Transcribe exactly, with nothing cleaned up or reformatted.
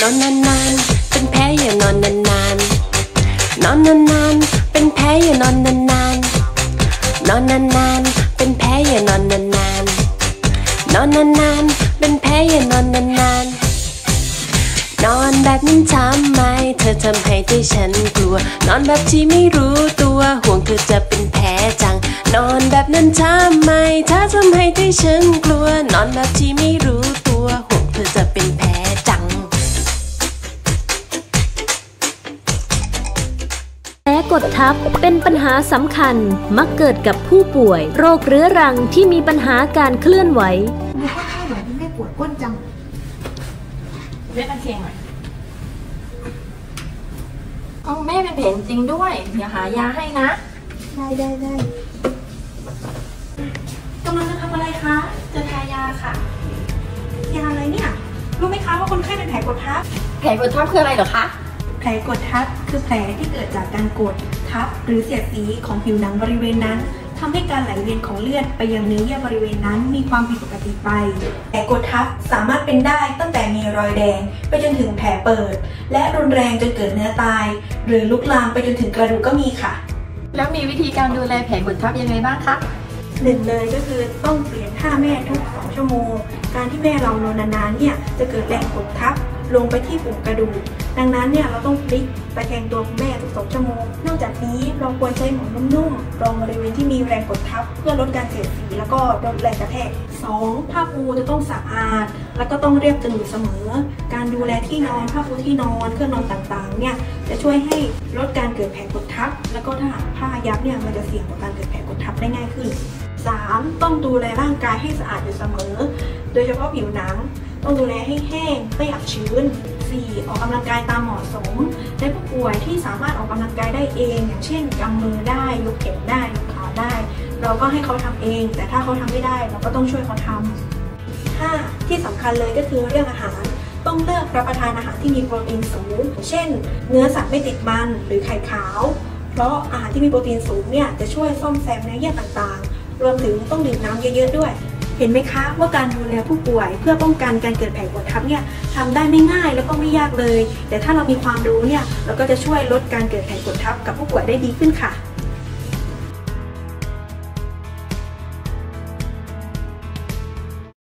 นอนนานๆเป็นแพ้อย่านอนนานๆนอนนานๆเป็นแพ้อย่านอนนานๆนอนนานๆเป็นแพ้อย่านอนนานๆนอนนานๆเป็นแพ้อย่านอนนานๆนอนแบบนั้นทำไมเธอทำให้ใจฉันกลัวนอนแบบที่ไม่รู้ตัวห่วงเธอจะเป็นแพ้จังนอนแบบนั้นทำไมเธอทำให้ใจฉันกลัวนอนแบบที่ไม่รู้ตัวห่วงเธอจะเป็นแพ้จังแผลกดทับเป็นปัญหาสำคัญมักเกิดกับผู้ป่วยโรคเรื้อรังที่มีปัญหาการเคลื่อนไหวไม่ค่อยข้างหลังไม่ปวดก้นจังเล่นเป็นเพลงหน่อยเอาแม่เป็นเพลงจริงด้วยเดี๋ยวหายาให้นะได้ได้ได้กำลังจะทำอะไรคะจะทายาค่ะยาอะไรเนี่ยรู้ไหมคะว่าคนไข้เป็นแผลกดทับแผลกดทับคืออะไรเหรอคะแผลกดทับคือแผลที่เกิดจากการกดทับหรือเสียดสีของผิวหนังบริเวณนั้นทำให้การไหลเวียนของเลือดไปยังเนื้อเยื่อบริเวณนั้นมีความผิดปกติไปแผลกดทับสามารถเป็นได้ตั้งแต่มีรอยแดงไปจนถึงแผลเปิดและรุนแรงจนเกิดเนื้อตายหรือลุกลามไปจนถึงกระดูกก็มีค่ะแล้วมีวิธีการดูแลแผลกดทับยังไงบ้างคะหนึ่งเลยก็คือต้องเปลี่ยนท่าแม่ทุกสองชั่วโมงการที่แม่เรานอนนานๆเนี่ยจะเกิดแรงกดทับลงไปที่ปุ่มกระดูกดังนั้นเนี่ยเราต้องพลิกตะแคงตัวคุณแม่ทุกสองชั่วโมงนอกจากนี้เราควรใช้หมอนนุ่มๆรองบริเวณที่มีแรงกดทับเพื่อลดการเสียดสีแล้วก็ลดแรงกระแทก สอง ผ้าปูจะต้องสะอาดแล้วก็ต้องเรียบจนอยู่เสมอการดูแลที่นอนผ้าปูที่นอนเครื่องนอนต่างๆเนี่ยจะช่วยให้ลดการเกิดแผลกดทับแล้วก็ถ้าหากผ้ายับเนี่ยมันจะเสี่ยงต่อการเกิดแผลกดทับได้ง่ายขึ้น สาม ต้องดูแลร่างกายให้สะอาดอยู่เสมอโดยเฉพาะผิวหนังต้องดูแลให้แห้งไม่อับชื้น สี่ ออกกำลังกายตามเหมาะสมและผู้ป่วยที่สามารถออกกำลังกายได้เองอย่างเช่นกำมือได้ยกแขนได้ยกขาได้เราก็ให้เขาทำเองแต่ถ้าเขาทำไม่ได้เราก็ต้องช่วยเขาทำ ห้า ที่สำคัญเลยก็คือเรื่องอาหารต้องเลือกรับประทานอาหารที่มีโปรตีนสูงเช่นเนื้อสัตว์ไม่ติดมันหรือไข่ขาวเพราะอาหารที่มีโปรตีนสูงเนี่ยจะช่วยซ่อมแซมเนื้อเยื่อต่างๆรวมถึงต้องดื่มน้ำเยอะๆด้วยเห็นไหมคะว่าการดูแลผู้ป่วยเพื่อป้องกันการเกิดแผลกดทับเนี่ยทำได้ไม่ง่ายแล้วก็ไม่ยากเลยแต่ถ้าเรามีความรู้เนี่ยเราก็จะช่วยลดการเกิดแผลกดทับกับผู้ป่วยได้ดีขึ้นค่ะ